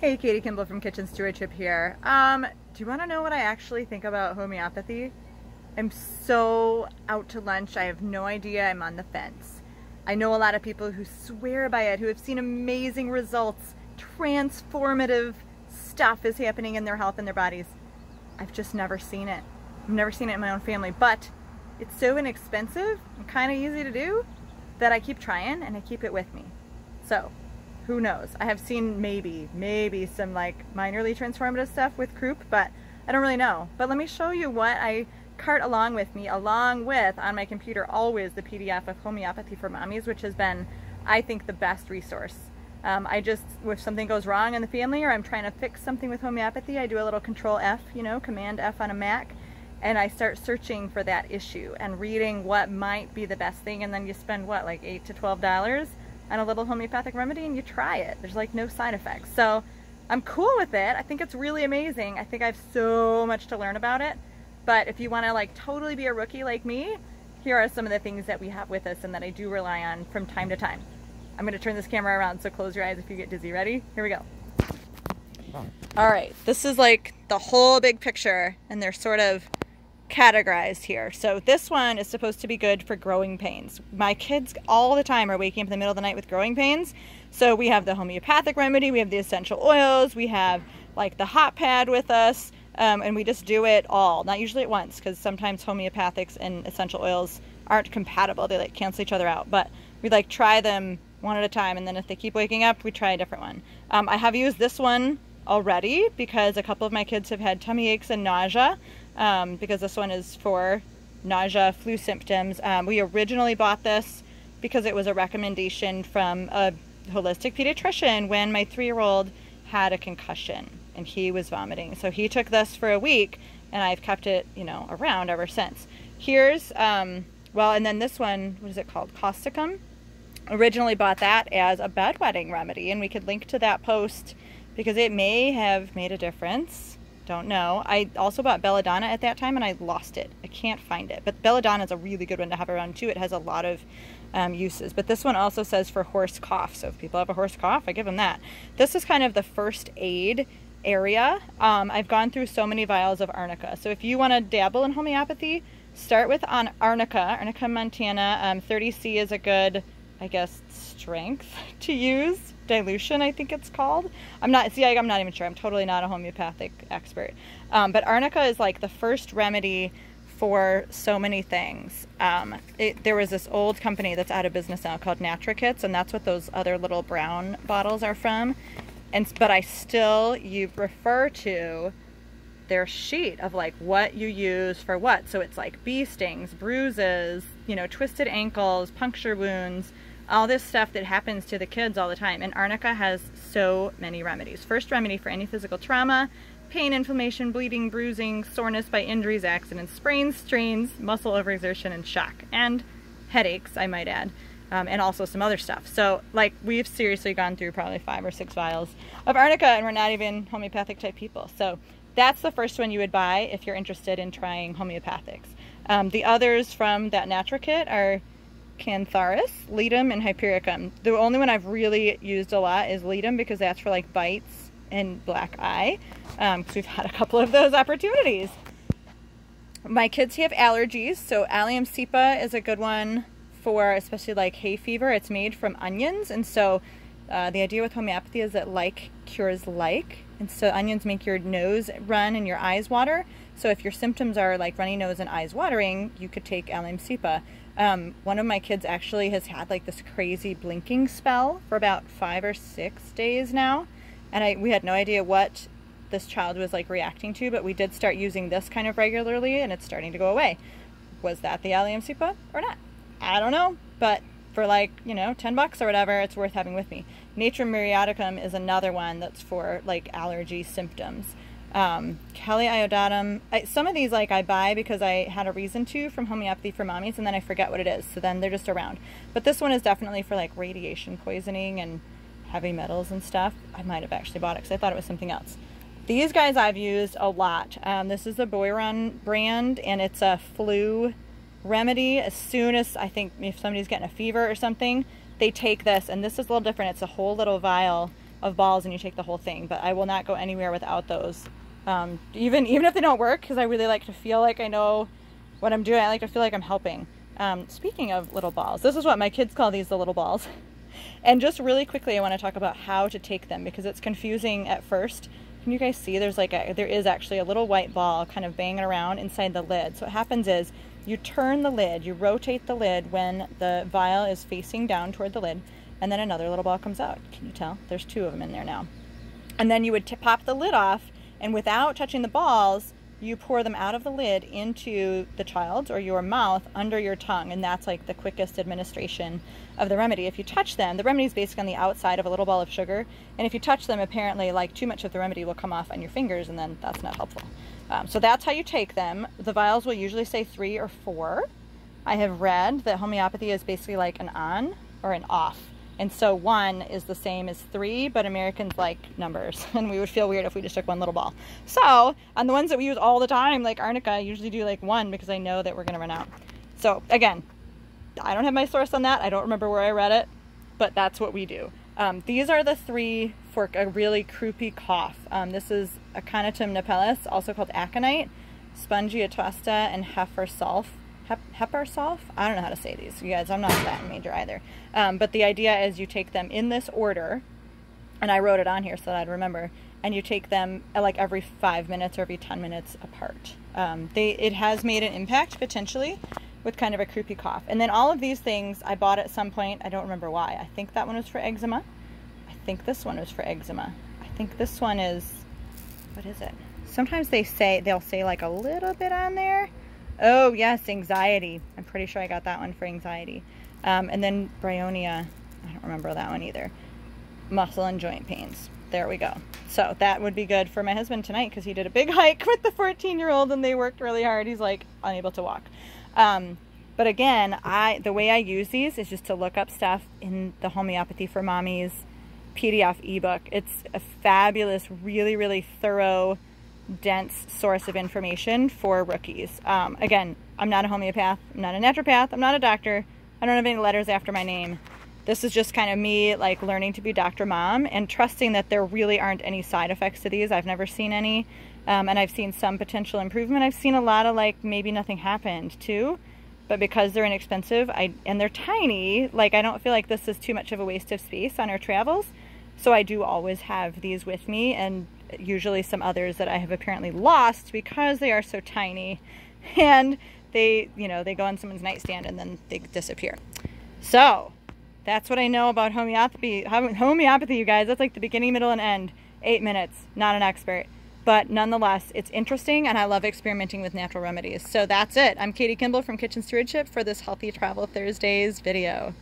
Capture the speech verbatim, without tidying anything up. Hey, Katie Kimball from Kitchen Stewardship here. Um, do you want to know what I actually think about homeopathy? I'm so out to lunch. I have no idea. I'm on the fence. I know a lot of people who swear by it, who have seen amazing results. Transformative stuff is happening in their health and their bodies. I've just never seen it. I've never seen it in my own family, but it's so inexpensive and kind of easy to do that I keep trying and I keep it with me. So, who knows? I have seen maybe, maybe some like minorly transformative stuff with croup, but I don't really know. But let me show you what I cart along with me, along with on my computer always the P D F of Homeopathy for Mommies, which has been, I think, the best resource. Um, I just, if something goes wrong in the family or I'm trying to fix something with homeopathy, I do a little control F, you know, command F on a Mac, and I start searching for that issue and reading what might be the best thing. And then you spend what, like eight to twelve dollars? And a little homeopathic remedy, and you try it. There's like no side effects. So I'm cool with it. I think it's really amazing. I think I have so much to learn about it. But if you want to like totally be a rookie like me, here are some of the things that we have with us and that I do rely on from time to time. I'm going to turn this camera around, so close your eyes if you get dizzy. Ready? Here we go. All right. This is like the whole big picture, and they're sort of categorized here. So this one is supposed to be good for growing pains. My kids all the time are waking up in the middle of the night with growing pains. So we have the homeopathic remedy, we have the essential oils, we have like the hot pad with us, um, and we just do it all. Not usually at once, because sometimes homeopathics and essential oils aren't compatible. They like cancel each other out, but we like try them one at a time, and then if they keep waking up, we try a different one. Um, I have used this one already because a couple of my kids have had tummy aches and nausea. Um, because this one is for nausea, flu symptoms. Um, we originally bought this because it was a recommendation from a holistic pediatrician when my three-year-old had a concussion and he was vomiting. So he took this for a week, and I've kept it, you know, around ever since. Here's, um, well, and then this one, what is it called? Causticum. Originally bought that as a bedwetting remedy, and we could link to that post because it may have made a difference. Don't know. I also bought belladonna at that time, and I lost it. I can't find it. But belladonna is a really good one to have around too. It has a lot of um, uses. But this one also says for horse cough. So if people have a horse cough, I give them that. This is kind of the first aid area. Um, I've gone through so many vials of arnica. So if you want to dabble in homeopathy, start with on arnica. Arnica montana. Um, thirty C is a good, I guess, strength to use. Dilution, I think it's called. I'm not, see, I, I'm not even sure. I'm totally not a homeopathic expert. Um, but arnica is like the first remedy for so many things. Um, it, there was this old company that's out of business now called NatraKits, and that's what those other little brown bottles are from. And but I still, you refer to their sheet of like what you use for what. So it's like bee stings, bruises, you know, twisted ankles, puncture wounds, all this stuff that happens to the kids all the time. And arnica has so many remedies. First remedy for any physical trauma, pain, inflammation, bleeding, bruising, soreness by injuries, accidents, sprains, strains, muscle overexertion, and shock. And headaches, I might add, um, and also some other stuff. So like we've seriously gone through probably five or six vials of arnica, and we're not even homeopathic type people. So that's the first one you would buy if you're interested in trying homeopathics. Um, the others from that NatraKit are Cantharis, Ledum, and Hypericum. The only one I've really used a lot is Ledum, because that's for like bites and black eye. Um, cause we've had a couple of those opportunities. My kids have allergies, so Allium cepa is a good one for especially like hay fever. It's made from onions, and so uh, the idea with homeopathy is that like cures like, and so onions make your nose run and your eyes water. So if your symptoms are like runny nose and eyes watering, you could take Allium cepa. Um, one of my kids actually has had like this crazy blinking spell for about five or six days now. And I, we had no idea what this child was like reacting to, but we did start using this kind of regularly, and it's starting to go away. Was that the Allium cepa or not? I don't know, but for like, you know, ten bucks or whatever, it's worth having with me. Natrum Muriaticum is another one that's for like allergy symptoms. Um, Kali iodatum. I, some of these like I buy because I had a reason to from Homeopathy for Mommies, and then I forget what it is, so then they're just around. But this one is definitely for like radiation poisoning and heavy metals and stuff. I might have actually bought it because I thought it was something else. These guys I've used a lot. Um, this is the Boiron brand, and it's a flu remedy. As soon as, I think if somebody's getting a fever or something, they take this, and this is a little different. It's a whole little vial of balls and you take the whole thing, but I will not go anywhere without those. Um, even, even if they don't work, because I really like to feel like I know what I'm doing. I like to feel like I'm helping. Um, speaking of little balls, this is what my kids call these, the little balls. And just really quickly, I want to talk about how to take them because it's confusing at first. Can you guys see there's like a, there is actually a little white ball kind of banging around inside the lid. So what happens is you turn the lid, you rotate the lid when the vial is facing down toward the lid, and then another little ball comes out. Can you tell? There's two of them in there now. And then you would t pop the lid off, and without touching the balls, you pour them out of the lid into the child's or your mouth under your tongue, and that's like the quickest administration of the remedy. If you touch them, the remedy is basically on the outside of a little ball of sugar, and if you touch them, apparently like too much of the remedy will come off on your fingers, and then that's not helpful. Um, so that's how you take them. The vials will usually say three or four. I have read that homeopathy is basically like an on or an off, and so one is the same as three, but Americans like numbers, and we would feel weird if we just took one little ball. So on the ones that we use all the time, like Arnica, I usually do like one because I know that we're gonna run out. So again, I don't have my source on that. I don't remember where I read it, but that's what we do. Um, these are the three for a really croupy cough. Um, this is Aconitum napellus, also called aconite, Spongia tosta, and Hepar sulph. Hepar sulph? I don't know how to say these, you guys. I'm not a Latin major either. Um, but the idea is you take them in this order, and I wrote it on here so that I'd remember, and you take them like every five minutes or every ten minutes apart. Um, they, it has made an impact potentially with kind of a croupy cough. And then all of these things I bought at some point. I don't remember why. I think that one was for eczema. I think this one was for eczema. I think this one is, what is it? Sometimes they say, they'll say like a little bit on there. Oh yes, anxiety. I'm pretty sure I got that one for anxiety. Um, and then Bryonia, I don't remember that one either. Muscle and joint pains. There we go. So that would be good for my husband tonight because he did a big hike with the fourteen year old and they worked really hard. He's like unable to walk. Um, but again, I the way I use these is just to look up stuff in the Homeopathy for Mommies P D F ebook. It's a fabulous, really, really thorough, dense source of information for rookies. Um, again, I'm not a homeopath, I'm not a naturopath, I'm not a doctor, I don't have any letters after my name. This is just kind of me like learning to be Doctor Mom and trusting that there really aren't any side effects to these. I've never seen any, um, and I've seen some potential improvement. I've seen a lot of like maybe nothing happened too, but because they're inexpensive I and they're tiny, like I don't feel like this is too much of a waste of space on our travels. So I do always have these with me, and usually some others that I have apparently lost because they are so tiny and they, you know, they go on someone's nightstand and then they disappear. So that's what I know about homeopathy. Homeopathy, you guys, that's like the beginning, middle, and end. Eight minutes, not an expert, but nonetheless, it's interesting and I love experimenting with natural remedies. So that's it. I'm Katie Kimball from Kitchen Stewardship for this Healthy Travel Thursdays video.